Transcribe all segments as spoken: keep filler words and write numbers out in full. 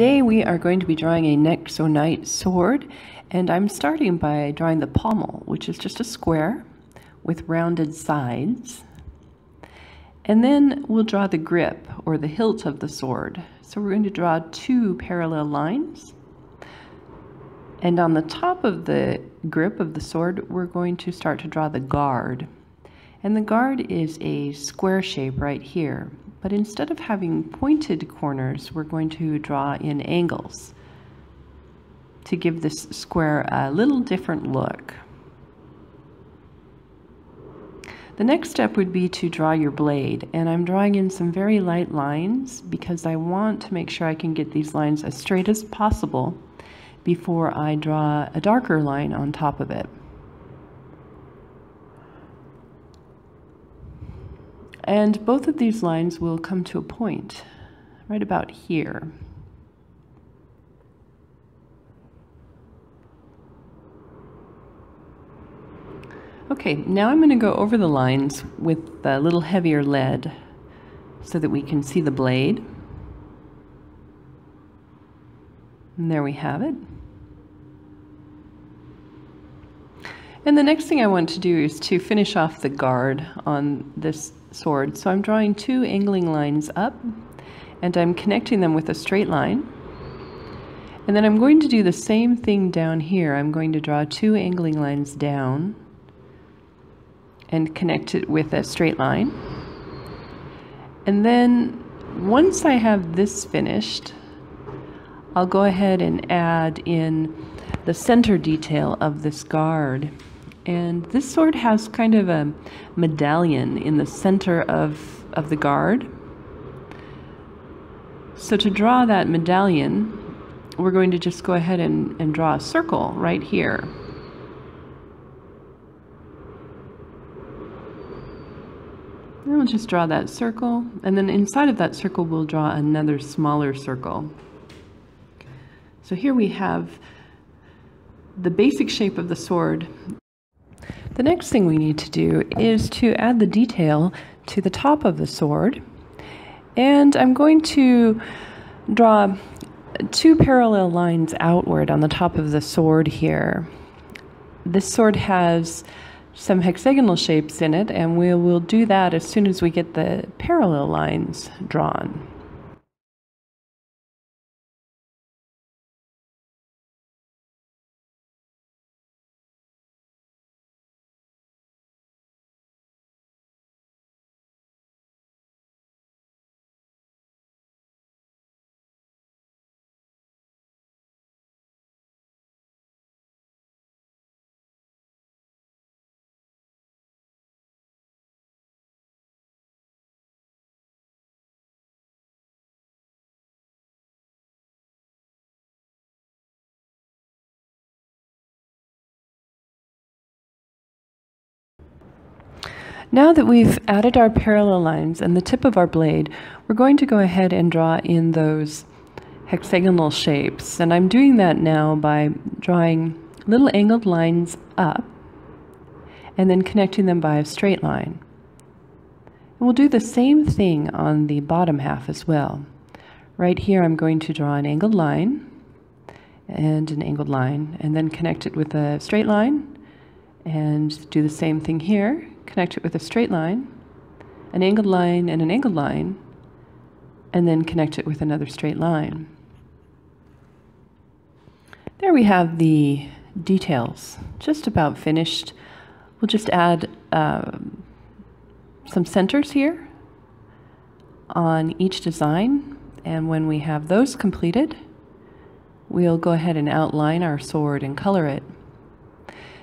today we are going to be drawing a Nexo Knight sword, and I'm starting by drawing the pommel, which is just a square with rounded sides. And then we'll draw the grip, or the hilt of the sword. So we're going to draw two parallel lines. And on the top of the grip of the sword, we're going to start to draw the guard. And the guard is a square shape right here. But instead of having pointed corners, we're going to draw in angles to give this square a little different look. The next step would be to draw your blade, and I'm drawing in some very light lines because I want to make sure I can get these lines as straight as possible before I draw a darker line on top of it. And both of these lines will come to a point right about here. Okay, now I'm going to go over the lines with a little heavier lead so that we can see the blade. And there we have it. And the next thing I want to do is to finish off the guard on this sword. So I'm drawing two angling lines up, and I'm connecting them with a straight line. And then I'm going to do the same thing down here. I'm going to draw two angling lines down and connect it with a straight line. And then once I have this finished, I'll go ahead and add in the center detail of this guard. And this sword has kind of a medallion in the center of, of the guard. So to draw that medallion, we're going to just go ahead and, and draw a circle right here. And we'll just draw that circle, and then inside of that circle we'll draw another smaller circle. So here we have the basic shape of the sword. The next thing we need to do is to add the detail to the top of the sword, and I'm going to draw two parallel lines outward on the top of the sword here. This sword has some hexagonal shapes in it, and we will do that as soon as we get the parallel lines drawn. Now that we've added our parallel lines and the tip of our blade, we're going to go ahead and draw in those hexagonal shapes. And I'm doing that now by drawing little angled lines up and then connecting them by a straight line. And we'll do the same thing on the bottom half as well. Right here I'm going to draw an angled line and an angled line, and then connect it with a straight line, and do the same thing here. Connect it with a straight line, an angled line, and an angled line, and then connect it with another straight line. There we have the details, just about finished. We'll just add uh, some centers here on each design, and when we have those completed, we'll go ahead and outline our sword and color it.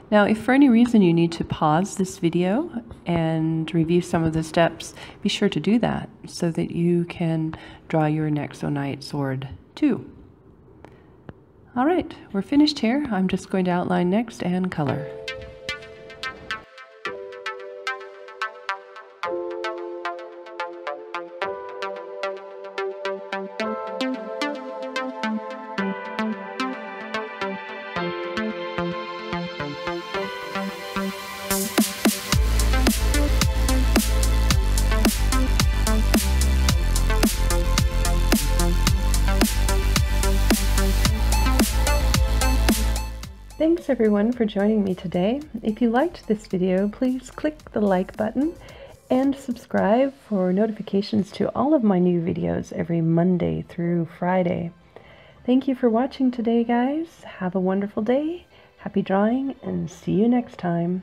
Now, if for any reason you need to pause this video and review some of the steps, be sure to do that so that you can draw your Nexo Knight sword too. All right, we're finished here. I'm just going to outline next and color. Thanks everyone for joining me today. If you liked this video, please click the like button and subscribe for notifications to all of my new videos every Monday through Friday. Thank you for watching today, guys. Have a wonderful day, happy drawing, and see you next time.